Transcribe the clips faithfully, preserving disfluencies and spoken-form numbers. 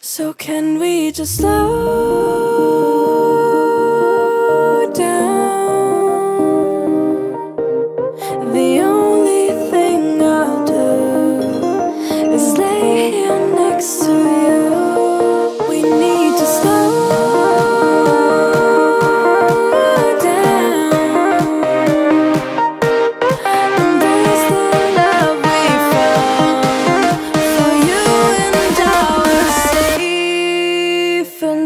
So can we just slow down? The only thing I'll do is lay here next to you. We need to slow down, embrace the love we found, for you and ours. And so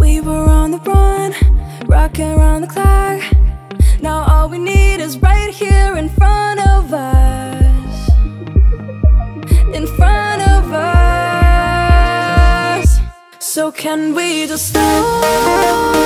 we were on the run, rocking around the clock. Now all we need is right here in front of us. In front of us. So can we just stop?